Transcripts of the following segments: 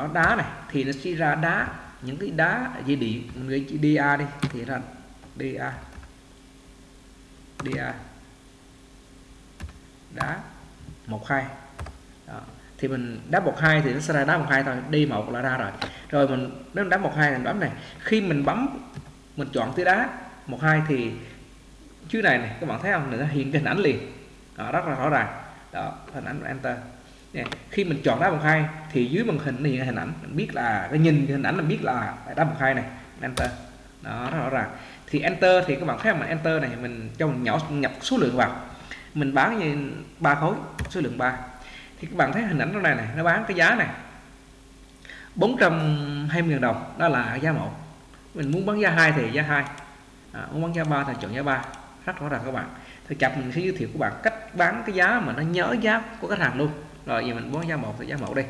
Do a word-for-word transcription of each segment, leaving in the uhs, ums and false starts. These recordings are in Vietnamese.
Có đá này thì nó sẽ ra đá, những cái đá gì đi, người chữ đê a đi thì ra đê a đê a đá một hai. Đó. Thì mình đá một hai thì nó sẽ ra đá một hai thôi, đê một là ra rồi. Rồi mình nếu đá một hai mình bấm này, khi mình bấm mình chọn cái đá một hai thì chữ này này các bạn thấy không, nó hiện cái hình ảnh liền. Đó, rất là rõ ràng. Đó, hình ảnh enter. Nè, khi mình chọn đá một hai thì dưới màn hình này hình ảnh mình biết là cái nhìn hình ảnh mình biết là đá một hai này, enter. Đó, rất rõ ràng. Thì enter thì các bạn thấy mình enter này mình cho mình nhỏ nhập số lượng vào. Mình bán như ba khối, số lượng ba. Thì các bạn thấy hình ảnh trong này này, nó bán cái giá này bốn trăm hai mươi nghìn đồng, đó là giá một. Mình muốn bán giá hai thì giá hai. À, muốn bán giá ba thì chọn giá ba. Rất rõ ràng các bạn. Thì chập mình sẽ giới thiệu các bạn cách bán cái giá mà nó nhớ giá của khách hàng luôn. Rồi giờ mình bấm giá một thì giá một đây.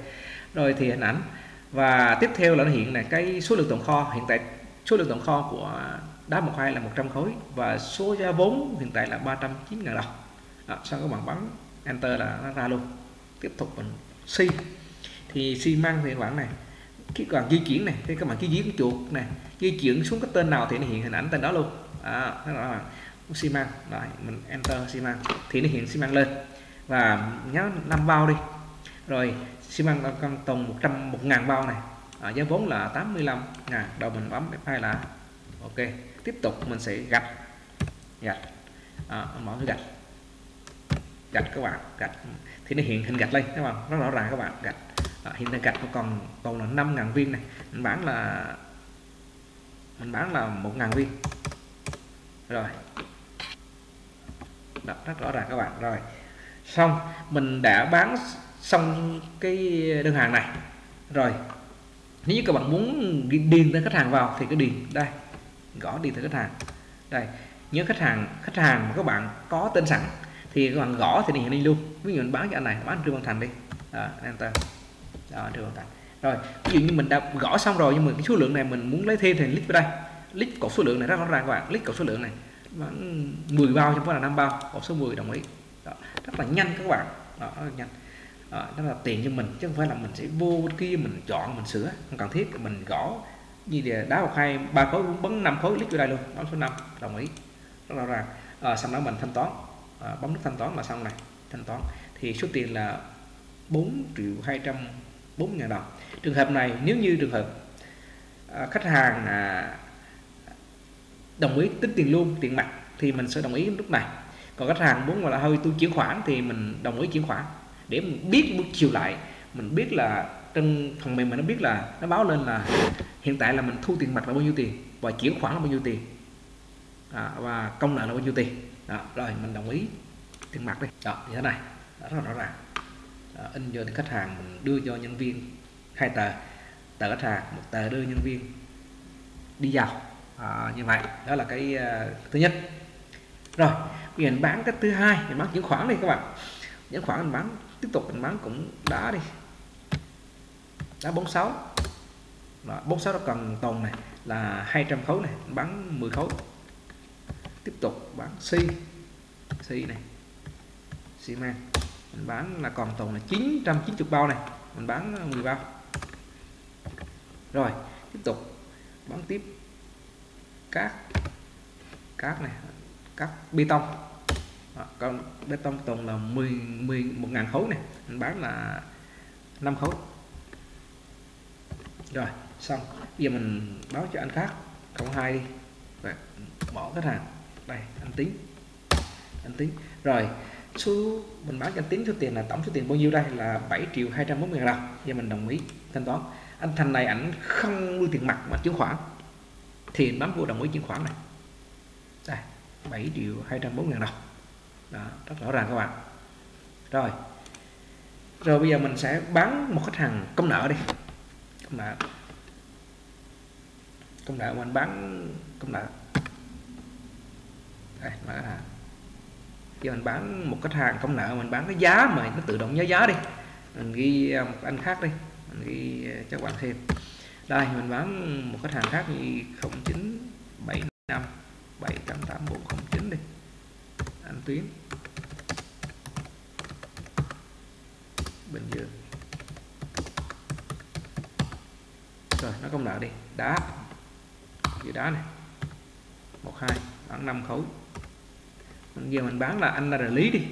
Rồi thì hình ảnh và tiếp theo là nó hiện là cái số lượng tồn kho, hiện tại số lượng tồn kho của đá một hai là một trăm khối và số giá vốn hiện tại là ba trăm chín mươi nghìn đồng. Đó, sau các bạn bấm enter là nó ra luôn. Tiếp tục mình xi thì xi măng thì các bạn này, khi các bạn di chuyển này thì các bạn cứ di chuột này, di chuyển xuống cái tên nào thì nó hiện hình ảnh tên đó luôn. À, đó là xi măng. Rồi mình enter xi măng thì nó hiện xi măng lên và nhớ năm bao đi. Rồi xi măng con tồn một trăm một nghìn bao này. À, giá vốn là tám mươi lăm nghìn đồng, mình bấm F hai là ok. Tiếp tục mình sẽ gạch gạch à, mở cái gạch gạch các bạn, gạch thì nó hiện hình gạch lên các bạn, rất rõ ràng các bạn, gạch. À, hiện tại gạch còn còn là năm nghìn viên này, mình bán là mình bán là một nghìn viên. Rồi đó, rất rõ ràng các bạn. Rồi xong mình đã bán xong cái đơn hàng này rồi. Nếu như các bạn muốn điền tên khách hàng vào thì cứ điền đây, gõ điền tên khách hàng đây. Nhớ khách hàng khách hàng mà các bạn có tên sẵn thì các bạn gõ thì hiện lên luôn. Ví dụ mình bán cho anh này, bán Trương Văn Thành đi. Đó, enter. Đó, Trương Văn Thành. Rồi ví dụ như mình đã gõ xong rồi nhưng mà cái số lượng này mình muốn lấy thêm thì click vào đây, click cột số lượng này, rất rõ ràng các bạn, click cột số lượng này, bán mười bao trong đó là năm bao, cột số mười đồng ý. Đó, rất là nhanh các bạn. Đó, rất là nhanh. Đó, rất là tiện cho mình chứ không phải là mình sẽ vô kia mình chọn mình sửa, không cần thiết. Mình gõ như là đá một hai ba khối bấm năm khối, click vào đây luôn, bấm số năm đồng ý, rất rõ ràng. À, xong đó mình thanh toán. À, bấm nút thanh toán là xong này, thanh toán thì số tiền là bốn triệu hai trăm bốn mươi nghìn đồng. Trường hợp này nếu như trường hợp à, khách hàng à, đồng ý tính tiền luôn, tiền mặt thì mình sẽ đồng ý lúc này. Còn khách hàng muốn gọi là hơi tôi chuyển khoản thì mình đồng ý chuyển khoản để mình biết buổi chiều lại, mình biết là trong phần mềm mình nó biết là nó báo lên là hiện tại là mình thu tiền mặt là bao nhiêu tiền và chuyển khoản là bao nhiêu tiền. À, và công nợ là bao nhiêu tiền. Đó, rồi mình đồng ý tiền mặt đi. Đó, như thế này. Đó, rất rõ ràng. Đó, in vô thì khách hàng mình đưa cho nhân viên hai tờ, tờ khách hàng, một tờ đưa nhân viên đi vào. À, như vậy đó là cái uh, thứ nhất. Rồi mình bán cái thứ hai, mình bán chuyển khoản đi các bạn. Chuyển khoản mình bán tiếp tục, mình bán cũng đá đi, đá bốn sáu. Đó, bốn sáu nó cần tồn này là hai trăm khối này, mình bán mười khối. Tiếp tục bán xi xi này, xi man mình bán là còn tồn là chín trăm chín mươi bao này, mình bán mười bao. Rồi tiếp tục bán tiếp cát cát này, cát bê tông. Đó, còn bê tông tồn là mười, mười một nghìn khối này, mình bán là năm khối. Rồi xong bây giờ mình báo cho anh khác cộng hai đi, rồi bỏ khách hàng đây, anh Tính anh Tính. Rồi số mình bán cho anh Tính số tiền là tổng số tiền bao nhiêu đây là bảy triệu hai trăm bốn mươi nghìn đồng. Giờ mình đồng ý thanh toán. Anh Thành này ảnh không mua tiền mặt mà chuyển khoản thì bấm vô đồng ý chuyển khoản này, đây bảy triệu hai trăm bốn mươi nghìn đồng. Đó, rất rõ ràng các bạn. Rồi rồi bây giờ mình sẽ bán một khách hàng công nợ đi, công nợ công nợ mình bán công nợ. Đây, giờ mình bán một khách hàng công nợ, mình bán cái giá mà nó tự động nhớ giá đi, mình ghi một anh khác đi, mình ghi cho các bạn thêm. Đây mình bán một khách hàng khác như không chín bảy năm bảy tám tám bốn không chín đi, anh Tuyến Bình Dương. Rồi nó không nở đi. Đá dưới đá này một hai khoảng năm khối. Mình giờ mình bán là anh là đại lý đi,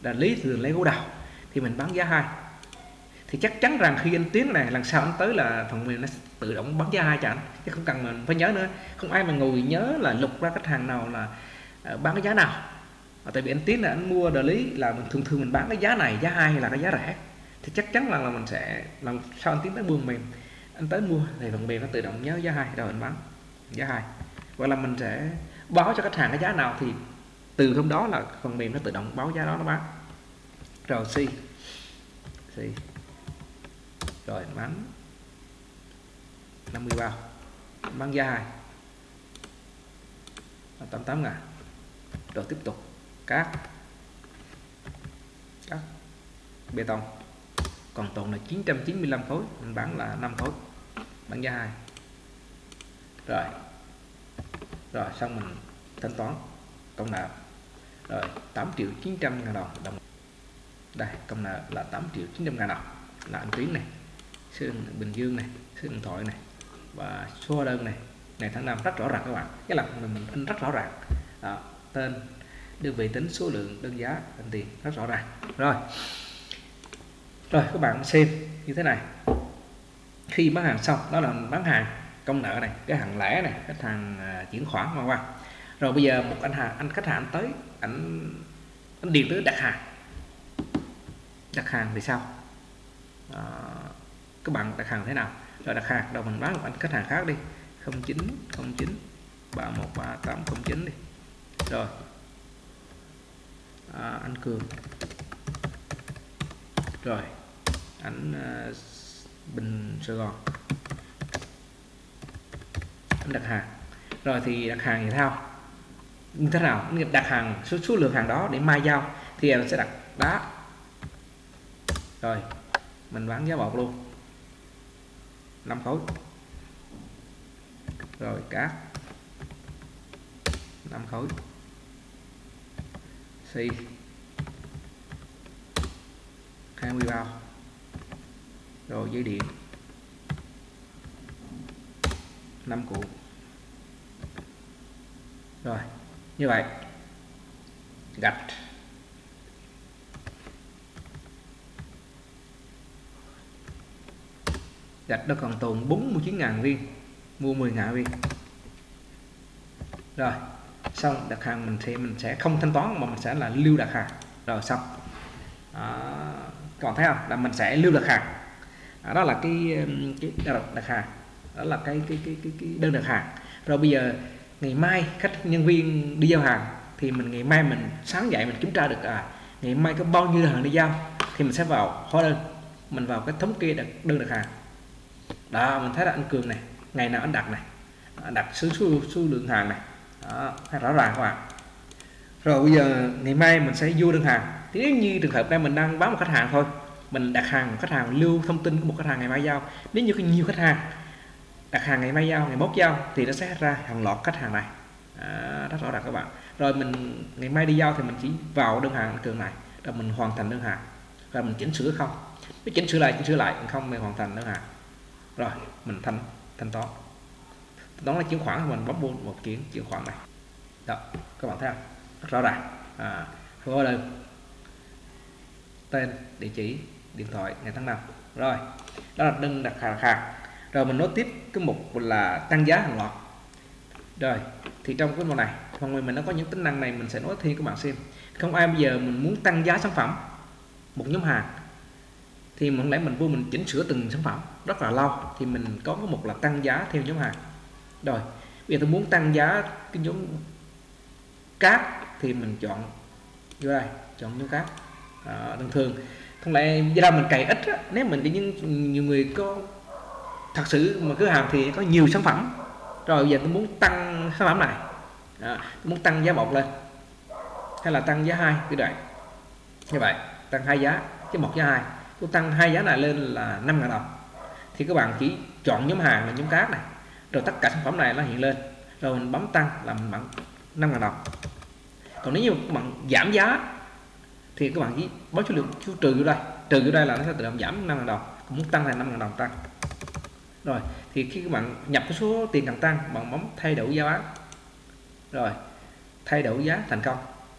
đại lý thường lấy gỗ đào thì mình bán giá hai, thì chắc chắn rằng khi anh Tuyến này lần sau anh tới là phần mềm nó tự động bán giá hai cho anh, chứ không cần mình phải nhớ nữa. Không ai mà ngồi nhớ là lục ra khách hàng nào là bán cái giá nào, tại vì anh Tuyến là anh mua đại lý là mình thường thường mình bán cái giá này, giá hai là cái giá rẻ, thì chắc chắn là, là mình sẽ lần sau anh Tuyến tới buôn mềm anh tới mua thì phần mềm nó tự động nhớ giá hai rồi mình bán giá hai, gọi là mình sẽ báo cho khách hàng cái giá nào thì từ hôm đó là phần mềm nó tự động báo giá đó nó bán. Rồi C C rồi bán năm mươi bao, bán giá hai tám mươi tám ngàn. Rồi tiếp tục cát cát bê tông còn tồn là chín trăm chín mươi lăm khối, mình bán là năm khối, bán giá hai. Rồi rồi xong mình thanh toán công nợ. Rồi tám triệu chín trăm ngàn đồng, đồng đây công nợ là tám triệu chín trăm ngàn đồng là anh Tuyến này, số Bình Dương này, số điện thoại này và số đơn này này tháng năm rất rõ ràng các bạn, cái là mình in rất rõ ràng đó, tên đơn vị tính số lượng đơn giá đơn tiền rất rõ ràng. Rồi rồi các bạn xem như thế này, khi bán hàng xong đó là bán hàng công nợ này, cái hàng lẻ này, khách hàng chuyển khoản qua qua. Rồi bây giờ một anh hàng anh khách hàng tới ảnh anh điền tới đặt hàng, đặt hàng thì sao à, các bạn đặt hàng thế nào? Rồi đặt hàng đầu mình bán một anh khách hàng khác đi, không chín không chín ba một ba tám không chín đi. Rồi à, anh Cường, rồi ảnh uh, Bình Sài Gòn, anh đặt hàng. Rồi thì đặt hàng thì sao như thế nào? Đặt hàng số số lượng hàng đó để mai giao thì em sẽ đặt đá, rồi mình bán giá bột luôn năm khối. Rồi cát năm khối, xi hai mươi bao, rồi dây điện năm cuộn. Rồi như vậy gạch gạch nó còn tồn bốn mươi chín ngàn viên, mua mười ngàn viên. Rồi xong đặt hàng mình thì mình sẽ không thanh toán mà mình sẽ là lưu đặt hàng. Rồi xong à, các bạn thấy không, là mình sẽ lưu đặt hàng à, đó là cái, cái đặt hàng, đó là cái cái cái cái, cái đơn đặt hàng. Rồi bây giờ ngày mai khách nhân viên đi giao hàng thì mình ngày mai mình sáng dậy mình kiểm tra được à ngày mai có bao nhiêu hàng đi giao, thì mình sẽ vào hóa đơn, mình vào cái thống kê đặt đơn đặt hàng đó, mình thấy là anh Cường này ngày nào anh đặt này, đặt số số, số lượng hàng này đó, rõ ràng các bạn. Rồi bây giờ ngày mai mình sẽ vô đơn hàng, thì nếu như trường hợp đây mình đang bán một khách hàng thôi, mình đặt hàng một khách hàng, lưu thông tin của một khách hàng ngày mai giao. Nếu như có nhiều khách hàng đặt hàng ngày mai giao, ngày mốt giao thì nó sẽ ra hàng loạt khách hàng này à, rất rõ ràng các bạn. Rồi mình ngày mai đi giao thì mình chỉ vào đơn hàng Cường này, rồi mình hoàn thành đơn hàng, rồi mình chỉnh sửa không, mình chỉnh sửa lại chỉnh sửa lại không mình hoàn thành đơn hàng. Rồi mình thanh thanh toán, đó là chuyển khoản, mình bấm một chuyển chuyển khoản này đó, các bạn thấy không, rất rõ ràng à, hóa đơn, tên, địa chỉ, điện thoại, ngày tháng năm. Rồi đó là đơn đặt hàng. Rồi mình nói tiếp cái mục là tăng giá hàng loạt. Rồi thì trong cái mục này phần mềm mình nó có những tính năng này mình sẽ nói thêm các bạn xem. Không ai bây giờ mình muốn tăng giá sản phẩm một nhóm hàng thì mình lẽ mình vô mình chỉnh sửa từng sản phẩm rất là lâu, thì mình có cái mục là tăng giá theo nhóm hàng. Rồi bây giờ tôi muốn tăng giá cái nhóm cát thì mình chọn vô đây, chọn nhóm cát à, thường thường không lẽ do đâu mình cày ít á, nếu mình đi những nhiều người có thật sự mà cửa hàng thì có nhiều sản phẩm. Rồi bây giờ tôi muốn tăng sản phẩm này à, tôi muốn tăng giá bột lên hay là tăng giá hai cái đoạn như vậy, tăng hai giá chứ một giá hai, tôi tăng hai giá này lên là năm ngàn đồng, thì các bạn chỉ chọn nhóm hàng là nhóm cát này, rồi tất cả sản phẩm này nó hiện lên, rồi mình bấm tăng là mình bằng năm ngàn đồng. Còn nếu như các bạn giảm giá thì các bạn chỉ bấm số lượng trừ vô đây, trừ vô đây là nó sẽ tự động giảm năm ngàn đồng, cũng tăng là năm ngàn đồng tăng. Rồi thì khi các bạn nhập cái số tiền cần tăng, bạn bấm thay đổi giá bán, rồi thay đổi giá thành công.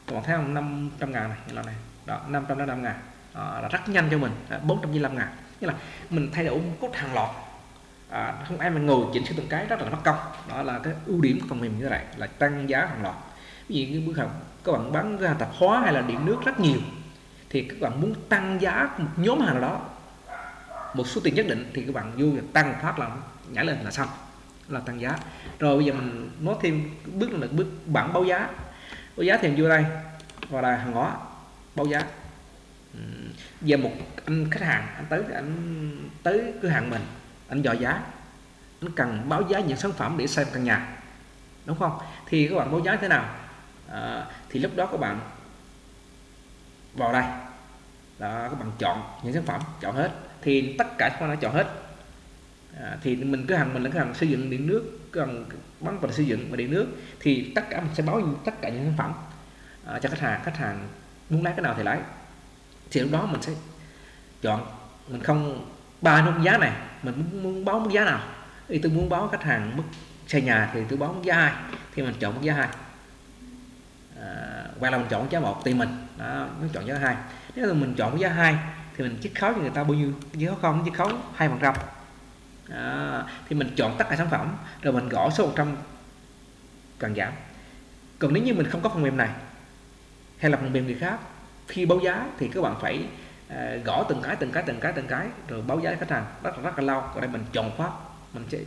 Các bạn thấy không, năm trăm ngàn này, lần này đó, năm trăm năm mươi lăm ngàn à, là rất nhanh cho mình, à, bốn trăm mười lăm ngàn. Nghĩa là mình thay đổi cốt hàng loạt, à, không ai mà ngồi chỉnh sửa từng cái, rất là mất công. Đó là cái ưu điểm của phần mềm như vậy, là tăng giá hàng loạt. Ví dụ như bữa học các bạn bán ra tạp hóa hay là điện nước rất nhiều, thì các bạn muốn tăng giá một nhóm hàng đó một số tiền nhất định, thì các bạn vô tăng phát là nhảy lên là xong, là tăng giá. Rồi bây giờ mình nói thêm bước là bước bảng báo giá. Báo giá thì vô đây và là hàng hóa báo giá. Ừ. Giờ một anh khách hàng anh tới anh tới cửa hàng mình, anh dò giá, anh cần báo giá những sản phẩm để xem căn nhà, đúng không? Thì các bạn báo giá thế nào? À, thì lúc đó các bạn vào đây đó, các bạn chọn những sản phẩm, chọn hết thì tất cả các bạn đã chọn hết. À, thì mình cửa hàng mình là cửa hàng xây dựng điện nước, cửa hàng bán vật xây dựng và điện nước, thì tất cả mình sẽ báo tất cả những sản phẩm à, cho khách hàng. Khách hàng muốn lấy cái nào thì lấy, thì lúc đó mình sẽ chọn. Mình không ba mức giá này, mình muốn báo mức giá nào, thì tôi muốn báo khách hàng mức xây nhà thì tôi báo mức giá hai, thì mình chọn mức giá hai. À, hoặc là mình chọn giá một tùy mình đó, mình chọn giá hai. Nếu là mình chọn giá hai thì mình chiết khấu cho người ta bao nhiêu, chiết khấu không chiết khấu hai phần trăm. À, thì mình chọn tất cả sản phẩm rồi mình gõ số một trăm cần giảm. Còn nếu như mình không có phần mềm này hay là phần mềm người khác, khi báo giá thì các bạn phải à, gõ từng cái từng cái từng cái từng cái rồi báo giá khách hàng rất là rất là lâu. Còn đây mình chọn phát, mình sẽ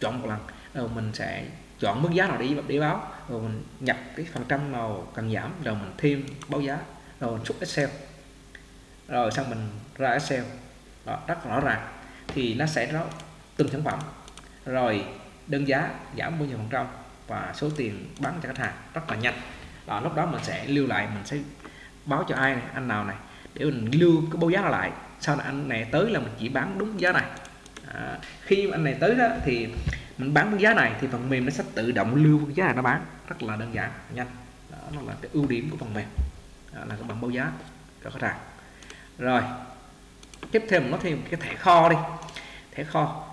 chọn một lần rồi mình sẽ chọn mức giá nào để, để báo, rồi mình nhập cái phần trăm nào cần giảm, rồi mình thêm báo giá, rồi mình xuất Excel, rồi xong mình ra Excel đó, rất rõ ràng. Thì nó sẽ nó từng sản phẩm, rồi đơn giá giảm bao nhiêu phần trăm và số tiền bán cho khách hàng rất là nhanh. Đó, lúc đó mình sẽ lưu lại, mình sẽ báo cho ai này, anh nào này, để mình lưu cái báo giá nó lại. Sau này anh này tới là mình chỉ bán đúng giá này. À, khi anh này tới đó thì mình bán cái giá này thì phần mềm nó sẽ tự động lưu cái giá này nó bán, rất là đơn giản nhanh. Đó, đó là cái ưu điểm của phần mềm. Đó là các bạn báo giá cho khách hàng. Rồi tiếp theo mình nói thêm cái thẻ kho đi. Thẻ kho,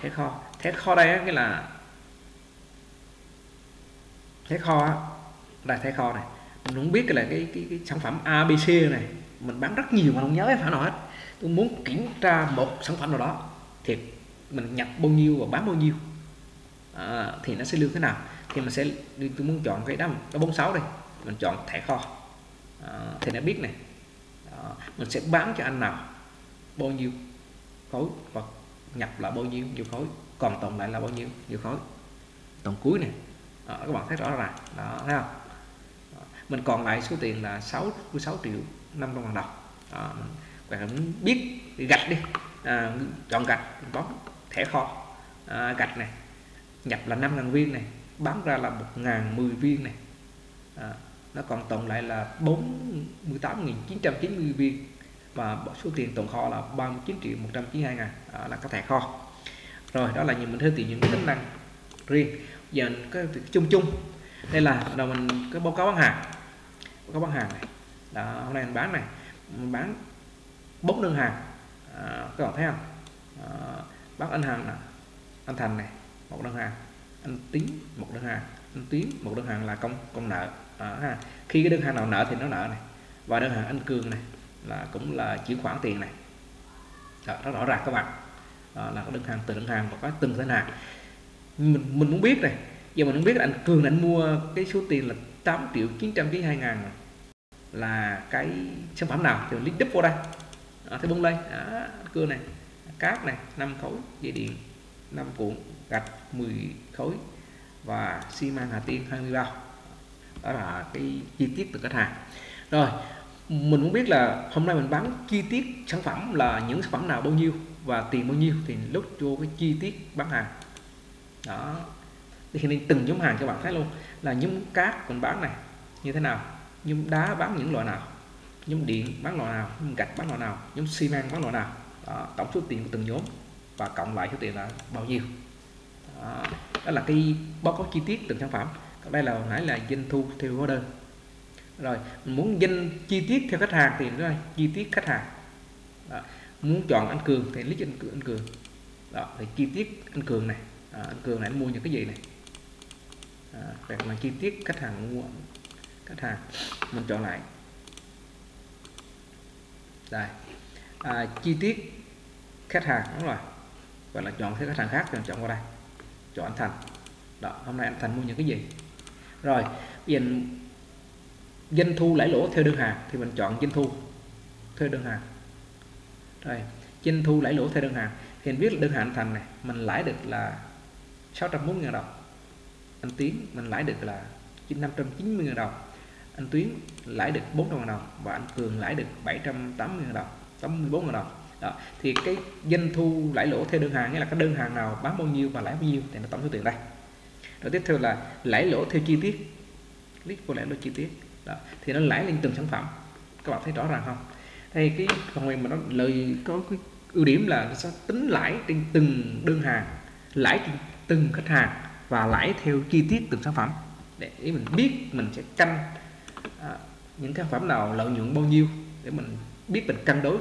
thẻ kho, thẻ kho đây cái là thẻ kho là thẻ kho này. Mình cũng biết cái là cái, cái, cái sản phẩm a bê xê này mình bán rất nhiều mà không nhớ phải nào hết. Tôi muốn kiểm tra một sản phẩm nào đó thì mình nhập bao nhiêu và bán bao nhiêu. À, thì nó sẽ lưu thế nào, thì mình sẽ tôi muốn chọn cái đó cái bốn sáu đây, mình chọn thẻ kho. À, thì nó biết này đó, mình sẽ bán cho anh nào bao nhiêu khối và nhập là bao nhiêu nhiều khối, còn tổng lại là bao nhiêu nhiều khối, tổng cuối này. À, các bạn thấy rõ ràng đó, thấy không? À, mình còn lại số tiền là sáu mươi sáu triệu năm trăm ngàn đồng. À, mình biết gạch đi, à, chọn gạch mình bấm thẻ kho. À, gạch này nhập là năm ngàn viên này, bán ra là một ngàn mười viên này. À, nó còn tổng lại là bốn mươi tám nghìn chín trăm chín mươi viên và số tiền tồn kho là ba mươi chín triệu một trăm chín mươi hai ngàn. À, là cái thẻ kho. Rồi đó là nhìn mình hơi tìm những cái tính năng riêng. Giờ cái chung chung đây là đầu mình cái báo cáo bán hàng, báo cáo bán hàng này đó, hôm nay mình bán này, mình bán bốn đơn hàng. À, các bạn thấy không? À, bác anh Hằng này, anh Thành này một đơn hàng, anh Tiến một đơn hàng, anh Tiến một đơn hàng là công công nợ. À, ha. Khi cái đơn hàng nào nợ thì nó nợ này, và đơn hàng anh Cường này là cũng là chuyển khoản tiền này. Đó, rất rõ ràng các bạn. Đó, là cái đơn hàng từ đơn hàng và có từng đơn hàng. Mình mình muốn biết này, giờ mình muốn biết là anh Cường anh mua cái số tiền là tám triệu chín trăm chín mươi hai ngàn là cái sản phẩm nào thì mình click đúp vô đây. À, thấy bung lên, à, anh Cường này, cáp này năm khối, dây điện năm cuộn, gạch mười khối và xi măng Hà Tiên hai mươi bao. Đó là cái chi tiết từ khách hàng. Rồi mình muốn biết là hôm nay mình bán chi tiết sản phẩm là những sản phẩm nào bao nhiêu và tiền bao nhiêu, thì lúc vô cái chi tiết bán hàng đó thì nên từng nhóm hàng cho bạn thấy luôn là nhóm cát mình bán này như thế nào, nhóm đá bán những loại nào, nhóm điện bán loại nào, nhóm gạch bán loại nào, nhóm xi măng bán loại nào. Đó, tổng số tiền của từng nhóm và cộng lại số tiền là bao nhiêu. Đó, đó là cái báo cáo chi tiết từng sản phẩm. Còn đây là nãy là doanh thu theo order. Rồi mình muốn danh chi tiết theo khách hàng thì đây chi tiết khách hàng. Đó, muốn chọn anh Cường thì click anh Cường, anh Cường. Đó, thì chi tiết anh Cường này, à, anh Cường này anh mua những cái gì này, đặc biệt là chi tiết khách hàng mua, khách hàng mình chọn lại đây, à, chi tiết khách hàng đúng rồi, gọi là chọn thêm khách hàng khác thì chọn qua đây, chọn anh Thành. Đó, hôm nay anh Thành mua những cái gì rồi. Bây giờ doanh thu lãi lỗ theo đơn hàng thì mình chọn doanh thu theo đơn hàng. Đây, doanh thu lãi lỗ theo đơn hàng thì mình biết là đơn hàng anh Thành này mình lãi được là sáu trăm bốn mươi nghìn đồng, anh Tiến mình lãi được là năm trăm chín mươi nghìn đồng, anh Tuyến lãi được bốn trăm nghìn đồng và anh Cường lãi được bảy trăm tám mươi nghìn đồng, tám mươi bốn nghìn đồng. Đó, thì cái doanh thu lãi lỗ theo đơn hàng nghĩa là cái đơn hàng nào bán bao nhiêu và lãi bao nhiêu thì nó tổng số tiền đây. Rồi tiếp theo là lãi lỗ theo chi tiết, click vô lãi lỗ chi tiết. Đó, thì nó lãi lên từng sản phẩm, các bạn thấy rõ ràng không? Đây cái phần mềm mà nó lời có cái ưu điểm là nó sẽ tính lãi trên từng đơn hàng, lãi trên từng khách hàng và lãi theo chi tiết từng sản phẩm để mình biết mình sẽ canh à, những sản phẩm nào lợi nhuận bao nhiêu để mình biết mình cân đối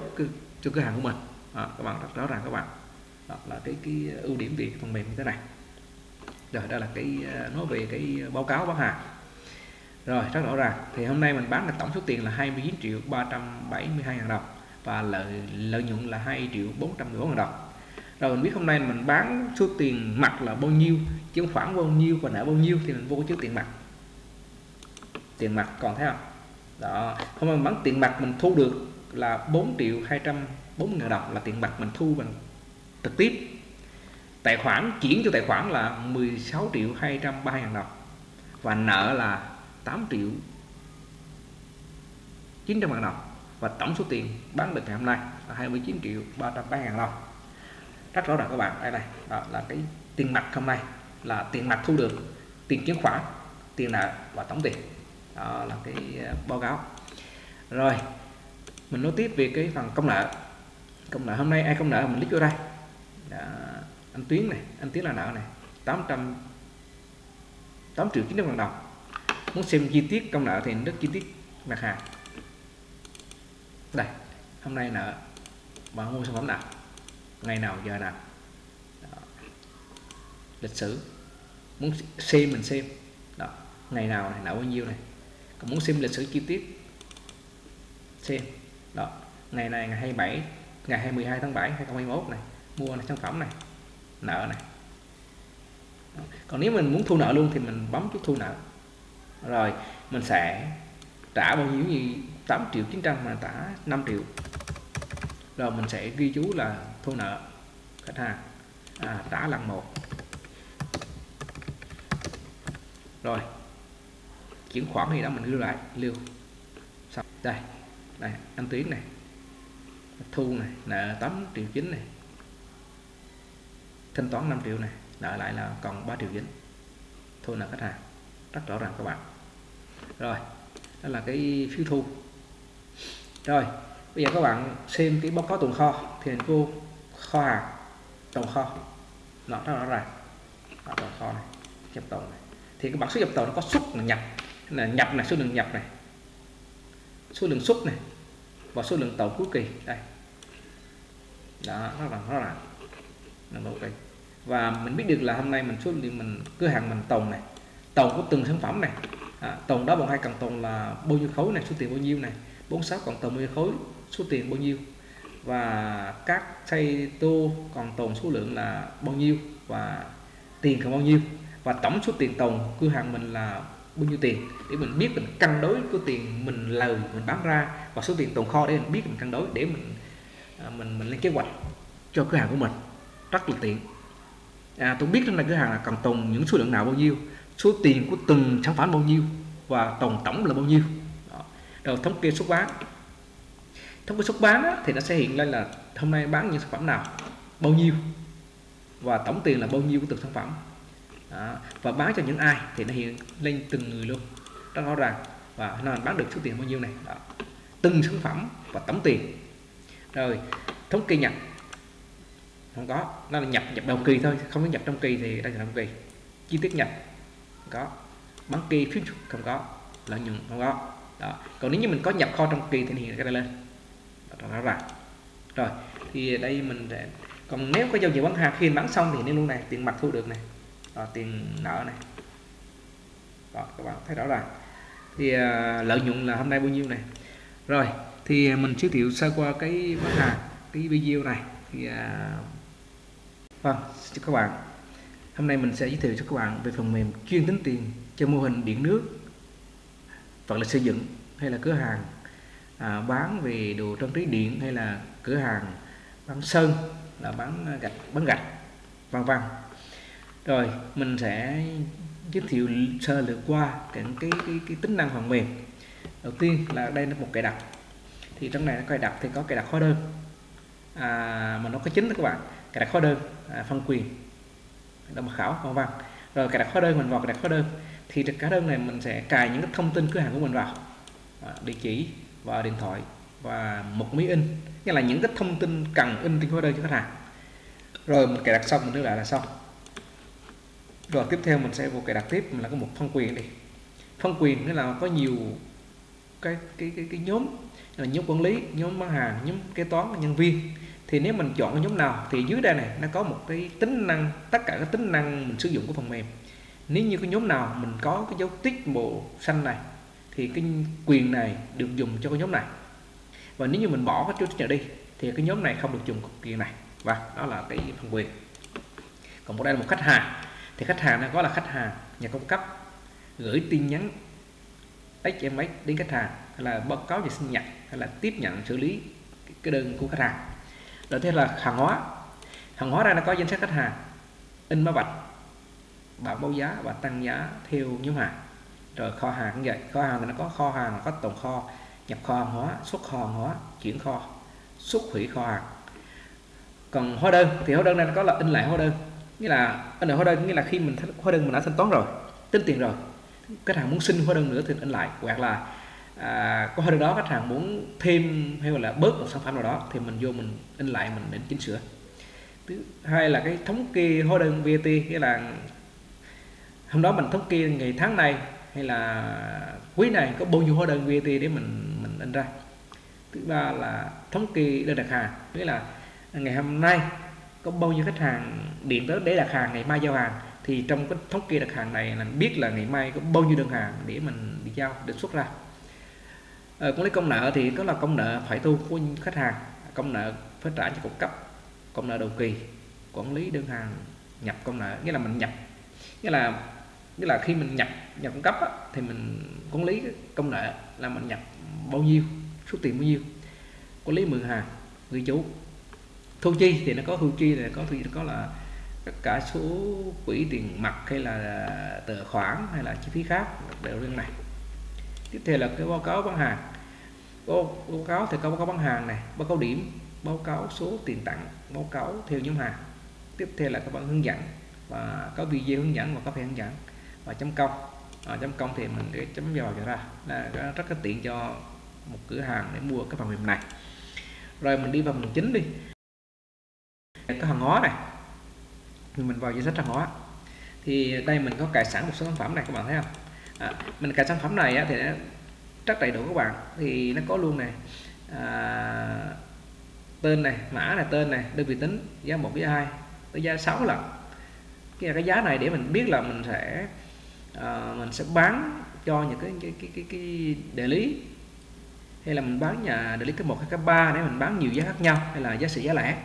cho cửa hàng của mình. À, các bạn rất rõ ràng các bạn. Đó là cái cái ưu điểm về phần mềm như thế này. Rồi đó là cái nói về cái báo cáo bán hàng. Rồi rất rõ ràng thì hôm nay mình bán là tổng số tiền là hai mươi chín triệu ba trăm bảy mươi hai nghìn đồng và lợi lợi nhuận là hai triệu bốn trăm mười bốn nghìn đồng. Rồi mình biết hôm nay mình bán số tiền mặt là bao nhiêu, chứng khoán bao nhiêu và nợ bao nhiêu thì mình vô trước tiền mặt. Tiền mặt còn thấy không? Đó, hôm nay mình bán tiền mặt mình thu được là bốn triệu hai trăm bốn mươi nghìn đồng là tiền mặt mình thu bằng trực tiếp. Tài khoản chuyển cho tài khoản là mười sáu triệu hai trăm ba mươi nghìn đồng và nợ là tám triệu chín trăm nghìn đồng và tổng số tiền bán được ngày hôm nay là hai mươi chín triệu ba trăm ba mươi nghìn đồng. Rất rõ ràng các bạn, đây này, đó là cái tiền mặt hôm nay là tiền mặt thu được, tiền chứng khoán, tiền nợ và tổng tiền. Đó là cái báo cáo. Rồi mình nói tiếp về cái phần công nợ. Công nợ hôm nay ai công nợ mình click vô đây. Đó, anh Tuyến này, anh Tuyến là nợ này, tám trăm tám triệu chín trăm nghìn đồng. Muốn xem chi tiết công nợ thì rất chi tiết mặt hàng. Đây, hôm nay nợ bạn mua sản phẩm nào, ngày nào, giờ nào. Đó, lịch sử. Muốn xem mình xem. Đó, ngày nào này, nợ bao nhiêu này. Còn muốn xem lịch sử chi tiết. Xem. Đó, ngày này ngày hai mươi bảy, ngày hai mươi hai tháng bảy hai nghìn không trăm hai mươi mốt này, mua này, sản phẩm này, nợ này. Đó, còn nếu mình muốn thu nợ luôn thì mình bấm chút thu nợ. Rồi, mình sẽ trả bao nhiêu gì tám triệu chín trăm mà trả năm triệu. Rồi mình sẽ ghi chú là thu nợ khách hàng, à, trả lần một. Rồi chuyển khoản thì đó mình lưu lại, lưu xong. Đây, đây anh Tuyến này thu này, nợ tám triệu chín này, thanh toán năm triệu này, nợ lại là còn ba triệu chín, thu nợ khách hàng. Rất rõ ràng các bạn. Rồi đó là cái phiếu thu. Rồi bây giờ các bạn xem cái báo cáo tồn kho thì mình vô kho hàng, tồn kho. Nó rất rõ ràng. Đó, tồn kho này, nhập tồn này. Thì các bạn số nhập tồn nó có xuất là nhập, là nhập này, số lượng nhập này, số lượng xuất này và số lượng tồn cuối kỳ đây. Đó, rất là rõ ràng. Okay. Và mình biết được là hôm nay mình số lượng mình cửa hàng mình tồn này, tồn của từng sản phẩm này, à, tồn đó bằng hai cần tồn là bao nhiêu khối này, số tiền bao nhiêu này, bốn mươi sáu còn tồn bao nhiêu khối, số tiền bao nhiêu, và các xây tô còn tồn số lượng là bao nhiêu và tiền còn bao nhiêu, và tổng số tiền tồn cửa hàng mình là bao nhiêu tiền để mình biết mình cân đối của tiền mình lời mình bán ra và số tiền tồn kho để mình biết mình cân đối để mình mình mình lên kế hoạch cho cửa hàng của mình rất là tiện. À, tôi biết rằng là cửa hàng là cần tồn những số lượng nào bao nhiêu, số tiền của từng sản phẩm bao nhiêu và tổng tổng là bao nhiêu. Đó. Rồi thống kê xuất bán. Thống kê xuất bán á, thì nó sẽ hiện lên là hôm nay bán những sản phẩm nào, bao nhiêu và tổng tiền là bao nhiêu của từng sản phẩm. Đó. Và bán cho những ai thì nó hiện lên từng người luôn. Rất rõ ràng. Và nó bán được số tiền bao nhiêu này. Đó. Từng sản phẩm và tổng tiền. Rồi thống kê nhập. Không có. Nó là nhập nhập đầu kỳ thôi. Không có nhập trong kỳ thì đây là trong kỳ. Chi tiết nhập. Có bán kỳ phiếu không có, lợi nhuận không có. Đó. Còn nếu như mình có nhập kho trong kỳ thì hiện cái này lên. Đó, rõ ràng. Rồi thì đây mình sẽ Còn nếu có giao dịch bán hàng, khi bán xong thì nên luôn này, tiền mặt thu được này, đó, tiền nợ này. Đó, các bạn thấy rõ ràng. Thì uh, lợi nhuận là hôm nay bao nhiêu này. Rồi thì mình giới thiệu sơ qua cái bán hàng, cái video này. Thì uh, vâng, chào các bạn. Hôm nay mình sẽ giới thiệu cho các bạn về phần mềm chuyên tính tiền cho mô hình điện nước hoặc là xây dựng, hay là cửa hàng à, bán về đồ trang trí điện, hay là cửa hàng bán sơn, là bán gạch, bán gạch vân vân. Rồi mình sẽ giới thiệu sơ lược qua cái, cái cái cái tính năng phần mềm. Đầu tiên là đây là một cài đặt, thì trong này nó cài đặt thì có cài đặt hóa đơn à, mà nó có chính đó các bạn, cài đặt hóa đơn à, phân quyền, là mật khẩu vân vân. Rồi cài đặt hóa đơn, mình vào cài đặt hóa đơn thì trên hóa đơn này mình sẽ cài những cái thông tin cửa hàng của mình vào, địa chỉ và điện thoại và một máy in, nghĩa là những cái thông tin cần in trên hóa đơn cho khách hàng. Rồi mình cài đặt xong, mình đưa lại là xong. Rồi tiếp theo mình sẽ vô cài đặt tiếp, mình là có một phân quyền đi. Phân quyền nghĩa là có nhiều cái cái cái, cái nhóm, là nhóm quản lý, nhóm bán hàng, nhóm kế toán, nhân viên. Thì nếu mình chọn cái nhóm nào thì dưới đây này nó có một cái tính năng, tất cả các tính năng mình sử dụng của phần mềm. Nếu như cái nhóm nào mình có cái dấu tích màu xanh này thì cái quyền này được dùng cho cái nhóm này, và nếu như mình bỏ cái dấu tích này đi thì cái nhóm này không được dùng quyền này. Và đó là cái phần quyền. Còn một đây là một khách hàng, thì khách hàng này có là khách hàng nhà cung cấp gửi tin nhắn ét em ét đến khách hàng, hay là báo cáo về sinh nhật, hay là tiếp nhận xử lý cái đơn của khách hàng. Rồi thế là hàng hóa, hàng hóa đây là có danh sách khách hàng, in mã vạch, bảng báo giá và tăng giá theo nhóm hàng. Rồi kho hàng cũng vậy, kho hàng thì nó có kho hàng, có tồn kho, nhập kho hàng hóa, xuất kho hàng hóa, chuyển kho, xuất hủy kho hàng. Còn hóa đơn thì hóa đơn này nó có là in lại hóa đơn, nghĩa là in lại hóa đơn nghĩa là khi mình hóa đơn mình đã thanh toán rồi, tính tiền rồi, khách hàng muốn xin hóa đơn nữa thì in lại, hoặc là à, có hóa đơn đó khách hàng muốn thêm hay là bớt một sản phẩm nào đó thì mình vô mình in lại, mình để chỉnh sửa. Thứ hai là cái thống kê hóa đơn vê a tê, nghĩa là hôm đó mình thống kê ngày tháng này hay là quý này có bao nhiêu hóa đơn vê a tê để mình mình in ra. Thứ ba là thống kê đơn đặt hàng, nghĩa là ngày hôm nay có bao nhiêu khách hàng điện tới để đặt hàng, ngày mai giao hàng, thì trong cái thống kê đặt hàng này là biết là ngày mai có bao nhiêu đơn hàng để mình đi giao, để xuất ra. Ờ, quản lý công nợ thì có là công nợ phải thu của khách hàng, công nợ phải trả cho cục cấp, công nợ đầu kỳ, quản lý đơn hàng nhập công nợ, nghĩa là mình nhập, nghĩa là nghĩa là khi mình nhập nhập cung cấp á, thì mình quản lý công nợ là mình nhập bao nhiêu, số tiền bao nhiêu. Quản lý mượn hàng, ghi chú. Thu chi thì nó có thu chi là có thì có là tất cả số quỹ tiền mặt hay là tờ khoản hay là chi phí khác đều riêng này. Tiếp theo là cái báo cáo bán hàng, báo, báo cáo thì có báo cáo bán hàng này, báo cáo điểm, báo cáo số tiền tặng, báo cáo theo nhóm hàng. Tiếp theo là các bạn hướng dẫn, và có video hướng dẫn và có thể hướng dẫn và chấm công. À, chấm công thì mình để chấm dò cho ra là rất là tiện cho một cửa hàng để mua cái phần mềm này. Rồi mình đi vào phần chính đi, có hàng hóa này, mình vào danh sách hàng hóa thì đây mình có cài sẵn một số sản phẩm này, các bạn thấy không? À, mình cài sản phẩm này á, thì nó rất đầy đủ các bạn, thì nó có luôn này à, tên này, mã là tên này, đơn vị tính, giá một, giá hai tới giá sáu lần. Cái, cái giá này để mình biết là mình sẽ à, mình sẽ bán cho những cái cái cái, cái, cái đại lý, hay là mình bán nhà đại lý cấp một hay cấp ba để mình bán nhiều giá khác nhau, hay là giá sỉ, giá lẻ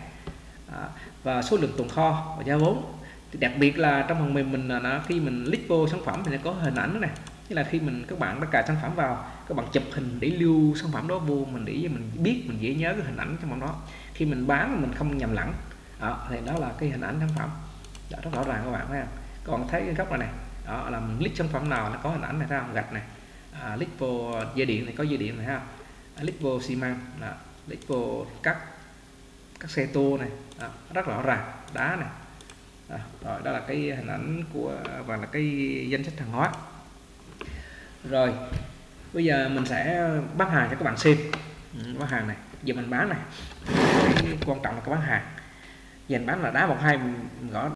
à, và số lượng tồn kho và giá vốn. Thì đặc biệt là trong phần mềm mình là nó, khi mình click vô sản phẩm thì nó có hình ảnh này, tức là khi mình các bạn đã cài sản phẩm vào, các bạn chụp hình để lưu sản phẩm đó vô, mình để mình biết, mình dễ nhớ cái hình ảnh trong bọn đó, khi mình bán mình không nhầm lẫn à, thì đó là cái hình ảnh sản phẩm. Đó, rất rõ ràng các bạn thấy không? Các bạn thấy cái góc này này, đó là mình click sản phẩm nào nó có hình ảnh này, ra gạch này à, click vô dây điện này có dây điện này ha, click vô xi măng, click vô các các xe tô này đó, rất rõ ràng, đá này. À, rồi đó là cái hình ảnh của và là cái danh sách hàng hóa. Rồi bây giờ mình sẽ bán hàng cho các bạn xem. Ừ, bán hàng này, giờ mình bán này, cái quan trọng là cái bán hàng, giờ mình bán là đá một hai mình gõ